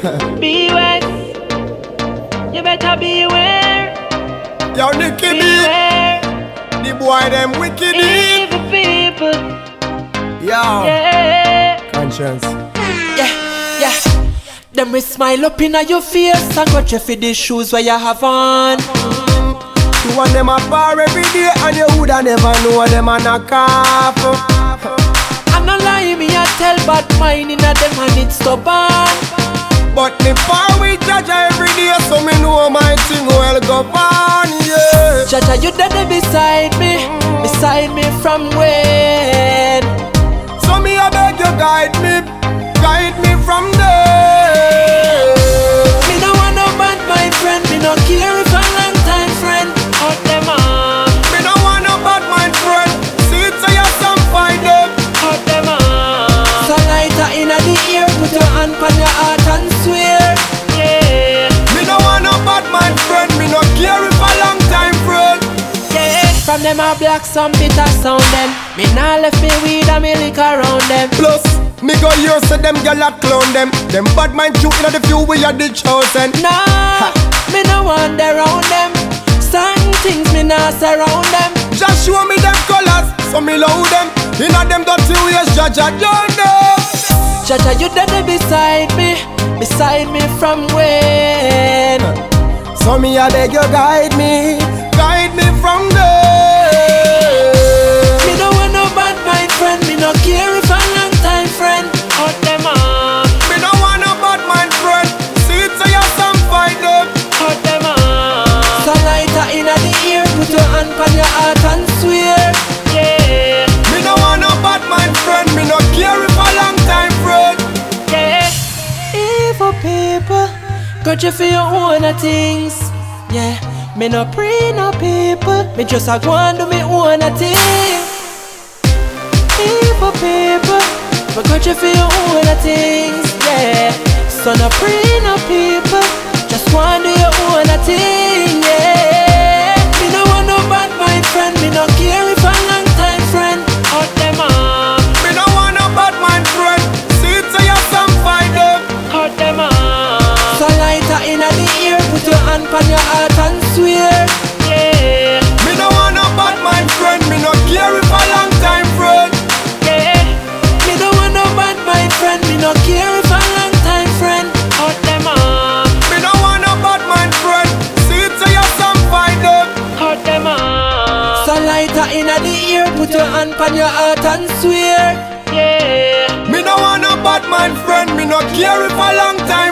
Beware, you better beware. Yo, Nicky beware. The boy them wicked evil people. Yo, yeah. Conscience. Yeah, yeah. Them we smile up in your face and go check for the shoes where you have on. You want them a bar every day and you woulda never know them a knock off. Me a tell bad mind inna them and it's stubborn. But me far with Jaja every day, so me know my thing well go on, yeah. Jaja, you dead beside me from when? So me I beg you guide me from there. Me no want no bad mind friend, me no care if a long time friend out them all. Me no want no bad mind friend, see it to yourself find them out them all. Inna the ear, put your hand on your heart and swear. Yeah. Me no want no bad man friend, me no care if a long time friend. Yeah. From them a black some bitter sound them. Me nah left me weed and me lick around them. Plus, me go here so them gyal a clown them. Them bad man you inna the view we are the chosen. Nah, me no wander round them. Certain things me nah surround them. Just show me them colors, so me love them. Inna them dirty ways, Jaja down them. Jaja, you dead beside me from when? So me I beg you guide me from there. Me no want no bad mind friend, me no care if a long time friend out them all. Me no want no bad mind friend, see it to yourself find them out them all. So lighter inna the ear, put your hand on your heart and swear. Yeah. Me no want no bad mind friend, me no care if a long time friend. People, got you for your own things. Yeah, me no pray no people. Me just a go and do me own thing. Evil people, but got you for your own things. Yeah, so no pray no people. Just go and do your own thing. Yeah, me no want no bad mind friend. Me no care if a long time friend out them all. Me no want no bad mind friend. See it to yourself find them. Out them all. So lighter inna the ear, put your hand on your heart and swear. Yeah. Me no want no bad mind friend, me no care if a long time friend. Yeah. Me no want no bad mind friend, me no care if a long time friend. Out them all. Me no want no bad mind friend, see it to yourself find them. Out them all. So lighter inna the ear, put your hand on your heart and swear. Yeah. Me no want no bad mind friend, me no care if a long time